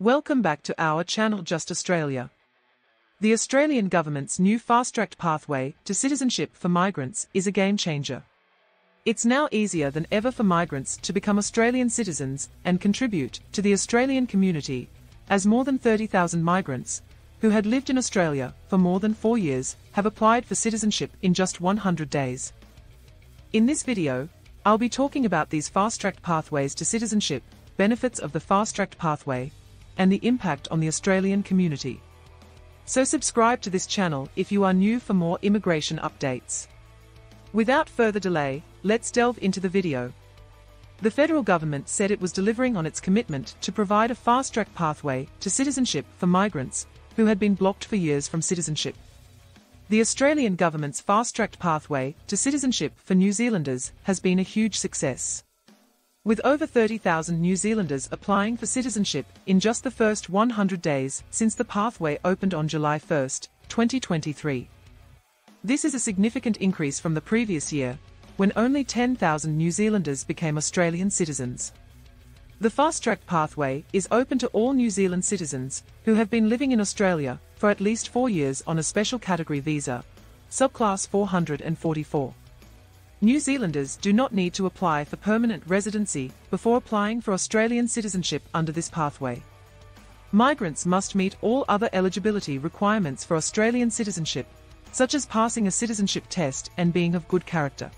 Welcome back to our channel Just Australia. The Australian government's new fast-tracked pathway to citizenship for migrants is a game-changer. It's now easier than ever for migrants to become Australian citizens and contribute to the Australian community, as more than 30,000 migrants who had lived in Australia for more than 4 years have applied for citizenship in just 100 days. In this video, I'll be talking about these fast-tracked pathways to citizenship, benefits of the fast-tracked pathway, and the impact on the Australian community. So subscribe to this channel if you are new for more immigration updates. Without further delay, let's delve into the video. The federal government said it was delivering on its commitment to provide a fast-track pathway to citizenship for migrants who had been blocked for years from citizenship. The Australian government's fast-tracked pathway to citizenship for New Zealanders has been a huge success, with over 30,000 New Zealanders applying for citizenship in just the first 100 days since the pathway opened on July 1, 2023. This is a significant increase from the previous year, when only 10,000 New Zealanders became Australian citizens. The fast-track pathway is open to all New Zealand citizens who have been living in Australia for at least 4 years on a special category visa, subclass 444. New Zealanders do not need to apply for permanent residency before applying for Australian citizenship under this pathway. Migrants must meet all other eligibility requirements for Australian citizenship, such as passing a citizenship test and being of good character.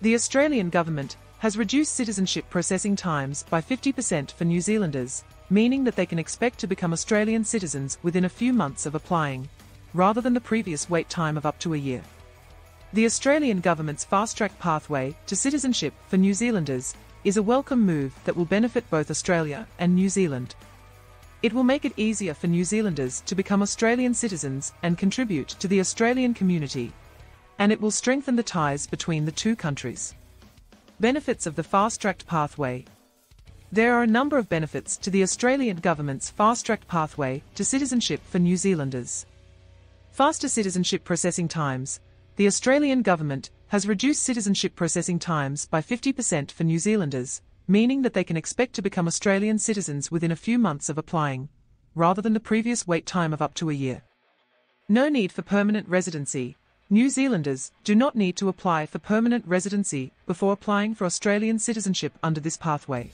The Australian government has reduced citizenship processing times by 50% for New Zealanders, meaning that they can expect to become Australian citizens within a few months of applying, rather than the previous wait time of up to a year. The Australian government's fast-track pathway to citizenship for New Zealanders is a welcome move that will benefit both Australia and New Zealand. It will make it easier for New Zealanders to become Australian citizens and contribute to the Australian community, and it will strengthen the ties between the two countries. Benefits of the fast-tracked pathway. There are a number of benefits to the Australian government's fast-tracked pathway to citizenship for New Zealanders. Faster citizenship processing times. The Australian government has reduced citizenship processing times by 50% for New Zealanders, meaning that they can expect to become Australian citizens within a few months of applying, rather than the previous wait time of up to a year. No need for permanent residency. New Zealanders do not need to apply for permanent residency before applying for Australian citizenship under this pathway.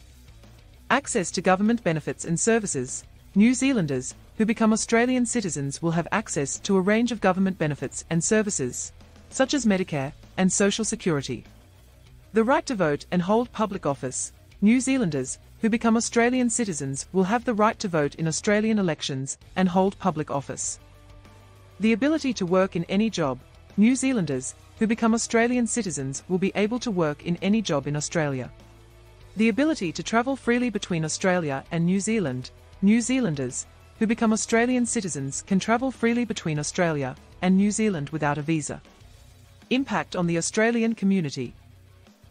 Access to government benefits and services. New Zealanders who become Australian citizens will have access to a range of government benefits and services, such as Medicare and Social Security. The right to vote and hold public office. New Zealanders who become Australian citizens will have the right to vote in Australian elections and hold public office. The ability to work in any job. New Zealanders who become Australian citizens will be able to work in any job in Australia. The ability to travel freely between Australia and New Zealand. New Zealanders who become Australian citizens can travel freely between Australia and New Zealand without a visa. Impact on the Australian community.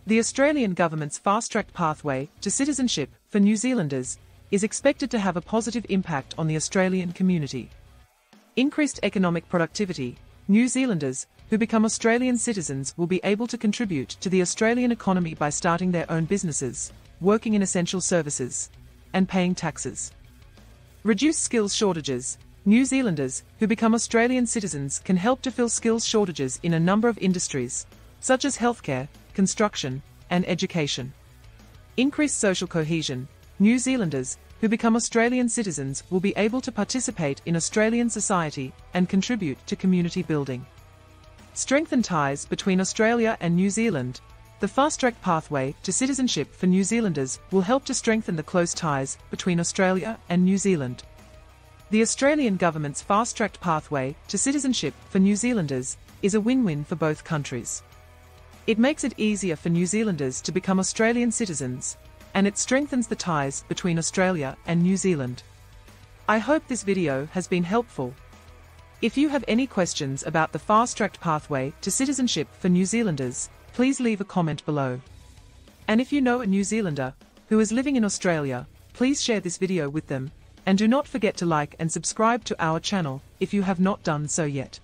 The Australian government's fast-tracked pathway to citizenship for New Zealanders is expected to have a positive impact on the Australian community. Increased economic productivity. New Zealanders who become Australian citizens will be able to contribute to the Australian economy by starting their own businesses, working in essential services, and paying taxes. Reduce skills shortages. New Zealanders who become Australian citizens can help to fill skills shortages in a number of industries, such as healthcare, construction, and education. Increase social cohesion. New Zealanders who become Australian citizens will be able to participate in Australian society and contribute to community building. Strengthen ties between Australia and New Zealand. The fast-track pathway to citizenship for New Zealanders will help to strengthen the close ties between Australia and New Zealand. The Australian government's fast-tracked pathway to citizenship for New Zealanders is a win-win for both countries. It makes it easier for New Zealanders to become Australian citizens, and it strengthens the ties between Australia and New Zealand. I hope this video has been helpful. If you have any questions about the fast-tracked pathway to citizenship for New Zealanders, please leave a comment below. And if you know a New Zealander who is living in Australia, please share this video with them, and do not forget to like and subscribe to our channel if you have not done so yet.